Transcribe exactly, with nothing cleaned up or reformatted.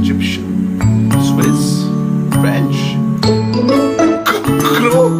Egyptian, Swiss, French, Crow,